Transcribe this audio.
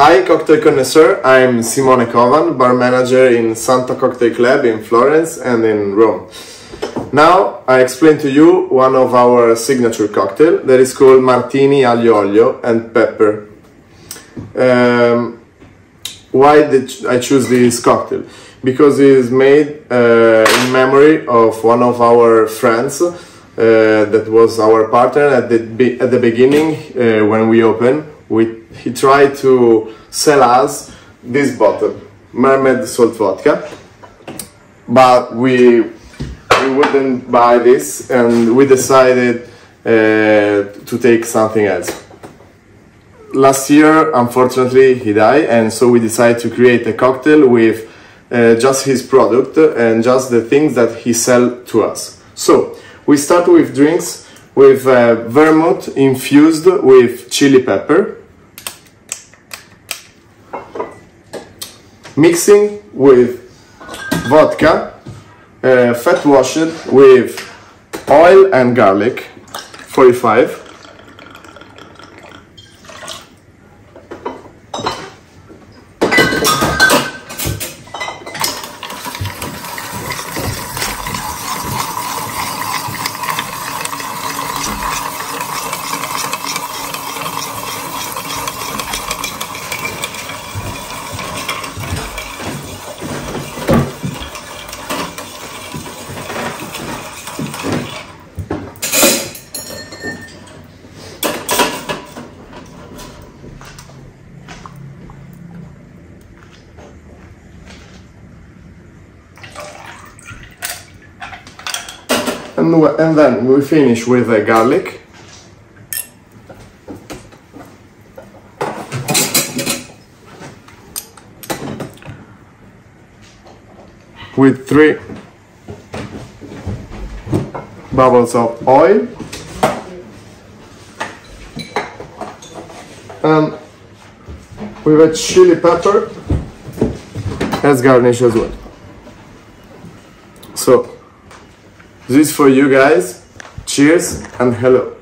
Hi cocktail connoisseur, I'm Simone Covan, bar manager in Santa Cocktail Club in Florence and in Rome. Now I explain to you one of our signature cocktail that is called Martini Aglio Olio and Pepper. Why did I choose this cocktail? Because it is made in memory of one of our friends that was our partner at the beginning when we opened. He tried to sell us this bottle, Mermaid Salt Vodka, but we wouldn't buy this, and we decided to take something else. Last year, unfortunately, he died, and so we decided to create a cocktail with just his product and just the things that he sell to us. So we start with drinks with vermouth infused with chili pepper, mixing with vodka, fat washed with oil and garlic, 45, and then we finish with the garlic. With 3 bubbles of oil. And with a chili pepper as garnish as well. So this is for you guys. Cheers and hello.